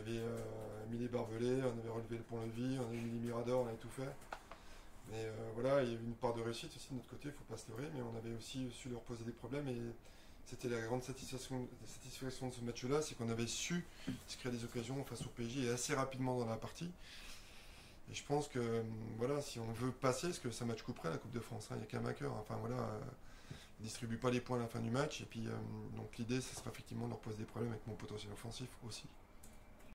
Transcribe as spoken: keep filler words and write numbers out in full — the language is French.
avait euh, mis les barbelés, on avait relevé le pont-levis, on avait mis les miradors, on avait tout fait. Mais euh, voilà, il y a eu une part de réussite aussi de notre côté, il ne faut pas se leurrer, mais on avait aussi su leur poser des problèmes et c'était la grande satisfaction, la satisfaction de ce match-là, c'est qu'on avait su se créer des occasions face au P S G et assez rapidement dans la partie. Et je pense que voilà, si on veut passer, parce que ça match couperait la Coupe de France, hein, il n'y a qu'un vainqueur, hein, enfin voilà, euh, ils ne distribuent pas les points à la fin du match. Et puis euh, donc l'idée, ce sera effectivement de leur poser des problèmes avec mon potentiel offensif aussi.